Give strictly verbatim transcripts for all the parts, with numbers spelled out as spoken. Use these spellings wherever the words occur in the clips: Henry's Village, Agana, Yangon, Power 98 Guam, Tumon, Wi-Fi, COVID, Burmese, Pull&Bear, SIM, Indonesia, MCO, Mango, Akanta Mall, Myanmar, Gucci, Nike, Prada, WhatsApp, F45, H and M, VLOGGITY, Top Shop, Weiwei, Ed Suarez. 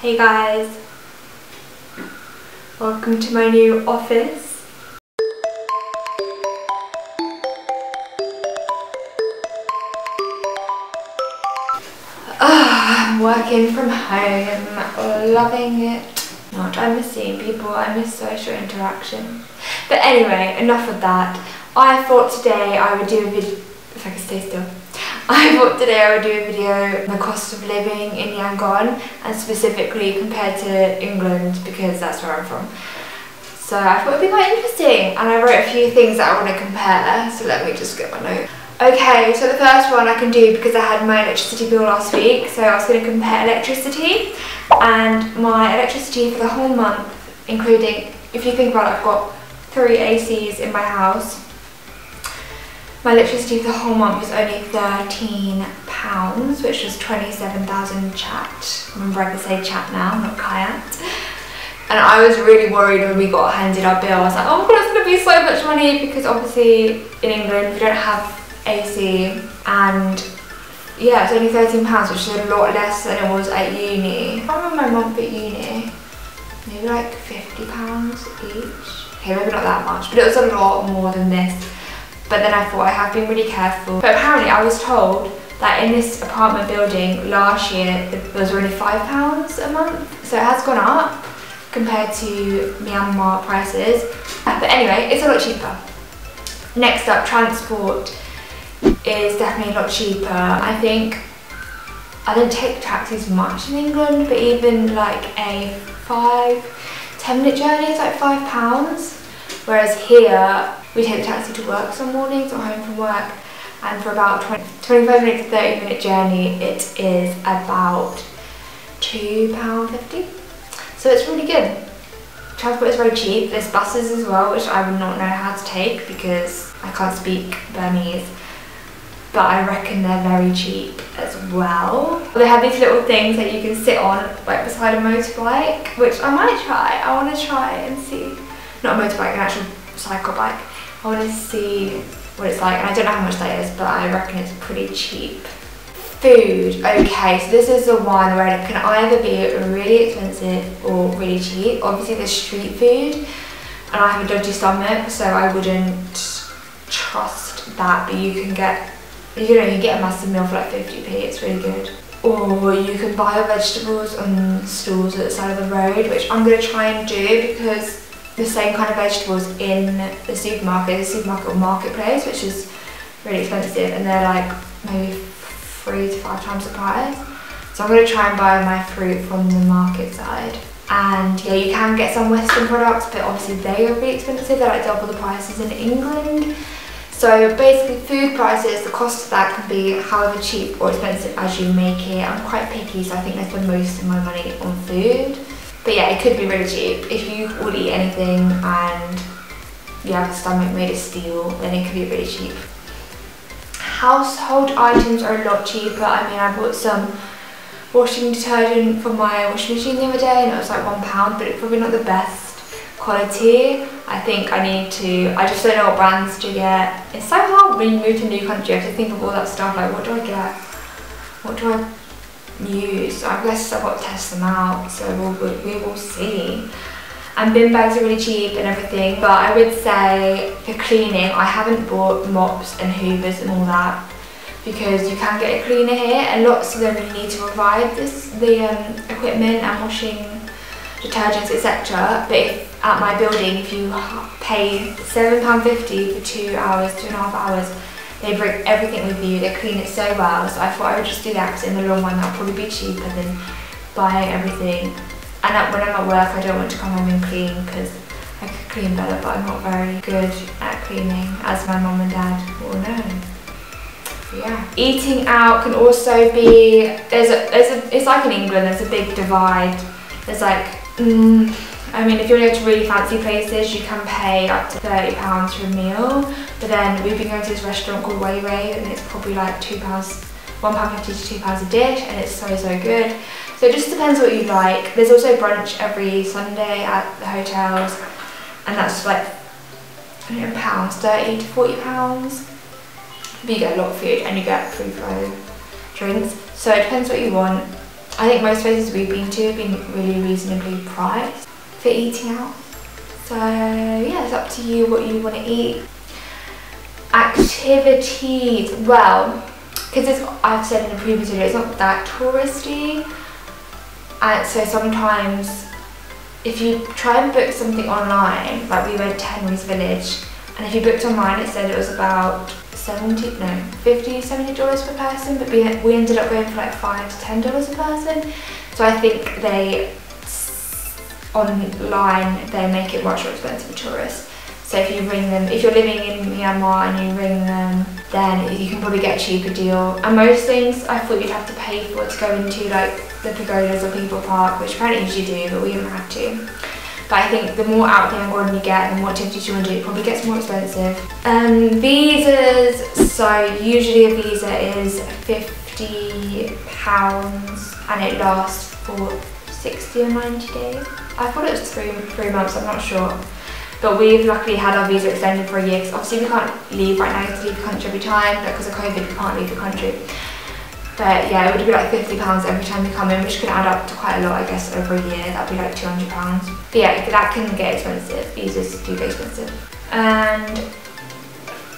Hey guys, welcome to my new office. Oh, I'm working from home, loving it. Not, I miss seeing people, I miss social interaction. But anyway, enough of that. I thought today I would do a video, if I could stay still. I thought today I would do a video on the cost of living in Yangon and specifically compared to England because that's where I'm from. So I thought it would be quite interesting, and I wrote a few things that I want to compare, so let me just get my note. Okay, so the first one I can do because I had my electricity bill last week, so I was going to compare electricity and my electricity for the whole month, including, if you think about it, I've got three A Cs in my house. My electricity for the whole month was only thirteen pounds, which was twenty-seven thousand chat. Remember, I can say chat now, not kayat. And I was really worried when we got handed our bill. I was like, oh my god, it's going to be so much money, because obviously in England we don't have A C, and yeah, it's only thirteen pounds, which is a lot less than it was at uni. I remember my month at uni, maybe like fifty pounds each. Okay, maybe not that much, but it was a lot more than this. But then I thought, I have been really careful. But apparently I was told that in this apartment building last year, it was only five pounds a month. So it has gone up compared to Myanmar prices. But anyway, it's a lot cheaper. Next up, transport is definitely a lot cheaper. I think I don't take taxis much in England, but even like a five, ten minute journey is like five pounds. Whereas here, we take a taxi to work some mornings or home from work, and for about twenty, twenty-five minutes to thirty minute journey, it is about two pounds fifty. So it's really good. Transport is very cheap. There's buses as well, which I would not know how to take because I can't speak Burmese, but I reckon they're very cheap as well. They have these little things that you can sit on like beside a motorbike, which I might try. I want to try and see. Not a motorbike, an actual cycle bike. I want to see what it's like, and I don't know how much that is, but I reckon it's pretty cheap. Food, okay, so this is the one where it can either be really expensive or really cheap. Obviously there's street food, and I have a dodgy stomach, so I wouldn't trust that, but you can get, you know, you get a massive meal for like fifty p, it's really good. Or you can buy your vegetables on stalls at the side of the road, which I'm going to try and do, because the same kind of vegetables in the supermarket, the supermarket or marketplace, which is really expensive, and they're like maybe three to five times the price. So I'm going to try and buy my fruit from the market side. And yeah, you can get some Western products, but obviously they are really expensive. They're like double the prices in England. So basically food prices, the cost of that can be however cheap or expensive as you make it. I'm quite picky, so I think I spend most of my money on food. But yeah, it could be really cheap. If you will eat anything and you have a stomach made of steel, then it could be really cheap. Household items are a lot cheaper. I mean, I bought some washing detergent for my washing machine the other day, and it was like one pound, but it's probably not the best quality. I think I need to, I just don't know what brands to get. It's so hard when you move to a new country. I have to think of all that stuff, like what do I get? What do I use. I guess I've got to test them out, so we'll, we will see. And bin bags are really cheap and everything, but I would say for cleaning, I haven't bought mops and hoovers and all that, because you can get a cleaner here, and lots of them you need to provide this, the um, equipment and washing detergents, etc. But if, at my building, if you pay seven pounds fifty for two hours, two and a half hours, they bring everything with you, they clean it so well, so I thought I would just do that, because in the long run that'll probably be cheaper than buying everything. And that when I'm at work, I don't want to come home and clean, because I could clean better, but I'm not very good at cleaning, as my mum and dad will know. Yeah. Eating out can also be, there's a, there's a, it's like in England, there's a big divide. There's like, mm, I mean, if you want to go to really fancy places, you can pay up to thirty pounds for a meal. But then we've been going to this restaurant called Weiwei, and it's probably like two pounds, one pound fifty to two pounds a dish, and it's so so good. So it just depends what you like. There's also brunch every Sunday at the hotels, and that's like I don't know pounds, thirty to forty pounds. But you get a lot of food, and you get free flow drinks. So it depends what you want. I think most places we've been to have been really reasonably priced for eating out. So yeah, it's up to you what you want to eat. Activities, well, because I've said in a previous video, it's not that touristy, and so sometimes if you try and book something online, like we went to Henry's Village, and if you booked online it said it was about seventy, no, fifty, seventy dollars per person, but we, we ended up going for like five to ten dollars a person, so I think they online, they make it much more expensive for tourists. So if you ring them, if you're living in Myanmar and you ring them, then you can probably get a cheaper deal. And most things I thought you'd have to pay for to go into, like the pagodas or people park, which apparently usually do, but we didn't have to. But I think the more out there and you get, the more activities you want to do, it probably gets more expensive. Um, visas, so usually a visa is fifty pounds and it lasts for sixty or ninety days. I thought it was three, three months, I'm not sure. But we've luckily had our visa extended for a year, because obviously we can't leave right now, you have to leave the country every time, because of COVID we can't leave the country. But yeah, it would be like fifty pounds every time you come in, which could add up to quite a lot, I guess, over a year. That would be like two hundred pounds. But yeah, that can get expensive. Visas do get expensive. And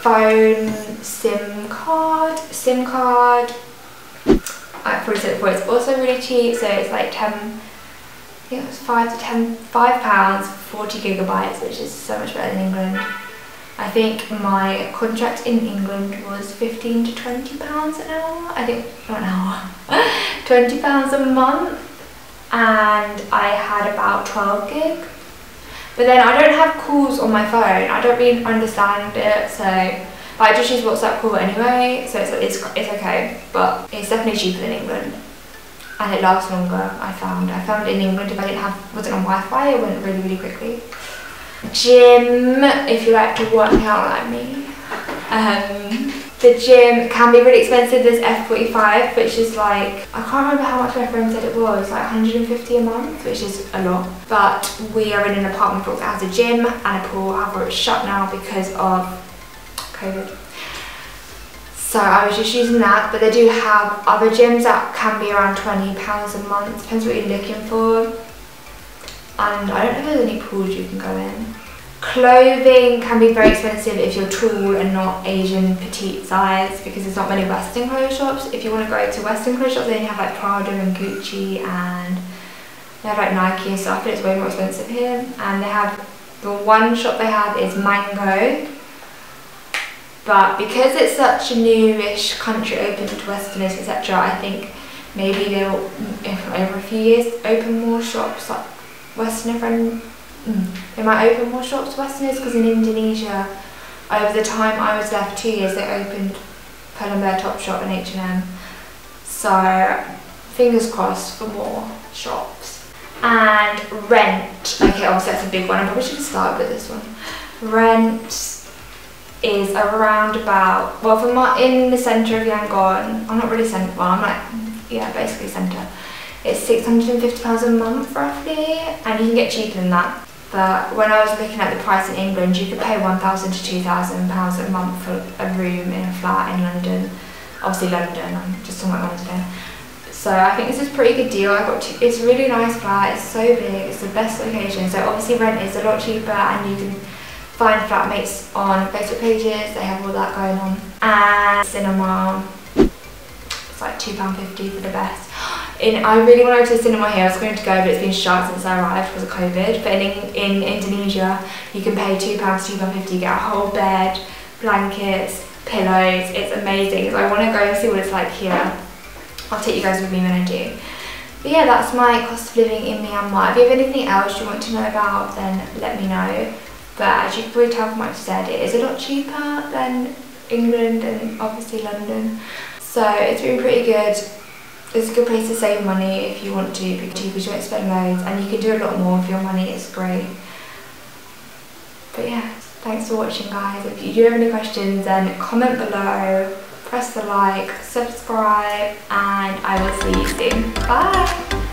phone, SIM card. SIM card, I've probably said it before, it's also really cheap. So it's like ten, I think it was five to ten, five pounds, forty gigabytes, which is so much better than England. I think my contract in England was fifteen to twenty pounds an hour. I think, not an hour, twenty pounds a month. And I had about twelve gig. But then I don't have calls on my phone. I don't really understand it, so. But I just use WhatsApp call anyway, so it's, it's, it's okay. But it's definitely cheaper than England. And it lasts longer, I found. I found in England, if I didn't have, wasn't on Wi-Fi, it went really, really quickly. Gym, if you like to work out like me, um, the gym can be really expensive. There's F forty-five, which is like, I can't remember how much my friend said it was, like a hundred and fifty a month, which is a lot. But we are in an apartment block that has a gym and a pool. However, it's shut now because of COVID. So I was just using that, but they do have other gyms that can be around twenty pounds a month. Depends what you're looking for. And I don't know if there's any pools you can go in. Clothing can be very expensive if you're tall and not Asian petite size, because there's not many Western clothes shops. If you want to go to Western clothes shops, then you have like Prada and Gucci, and they have like Nike and stuff, but it's way more expensive here. And they have, the one shop they have is Mango, but because it's such a newish country open to Westerners, et cetera, I think maybe they'll, if over a few years, open more shops like Westerner friend, they might open more shops to Westerners, because in Indonesia, over the time I was there for two years, they opened Pull and Bear, Top Shop and H and M. So fingers crossed for more shops. And rent. Okay, obviously that's a big one. I probably should start with this one. Rent is around about, well, if I'm not in the centre of Yangon, I'm not really centre, well, I'm like, yeah, basically centre. It's six hundred and fifty pounds a month roughly, and you can get cheaper than that. But when I was looking at the price in England, you could pay one thousand to two thousand pounds a month for a room in a flat in London. Obviously London, I'm just talking about London. So I think this is a pretty good deal. I got two, it's a really nice flat, it's so big, it's the best location. So obviously rent is a lot cheaper, and you can find flatmates on Facebook pages, they have all that going on. And cinema, it's like two pounds fifty for the best. In, I really want to go to the cinema here, I was going to go but it's been shut since I arrived because of COVID, but in, in Indonesia you can pay two pounds, two pounds fifty, you get a whole bed, blankets, pillows, it's amazing. So I want to go and see what it's like here. I'll take you guys with me when I do. But yeah, that's my cost of living in Myanmar. If you have anything else you want to know about, then let me know. But as you can probably tell from what I've said, it is a lot cheaper than England and obviously London. So it's been pretty good. It's a good place to save money if you want to, because you don't spend loads and you can do a lot more with your money, it's great. But yeah, thanks for watching guys. If you do have any questions, then comment below, press the like, subscribe, and I will see you soon. Bye!